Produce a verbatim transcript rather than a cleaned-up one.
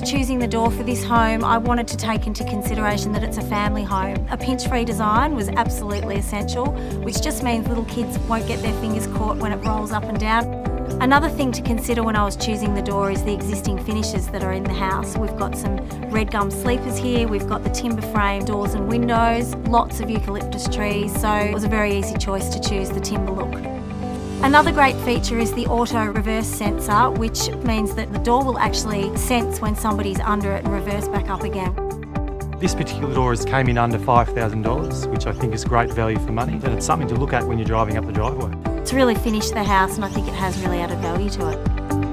was choosing the door for this home, I wanted to take into consideration that it's a family home. A pinch-free design was absolutely essential, which just means little kids won't get their fingers caught when it rolls up and down. Another thing to consider when I was choosing the door is the existing finishes that are in the house. We've got some red gum sleepers here, we've got the timber frame doors and windows, lots of eucalyptus trees, so it was a very easy choice to choose the timber look. Another great feature is the auto reverse sensor, which means that the door will actually sense when somebody's under it and reverse back up again. This particular door has came in under five thousand dollars, which I think is great value for money, and it's something to look at when you're driving up the driveway. It's really finished the house, and I think it has really added value to it.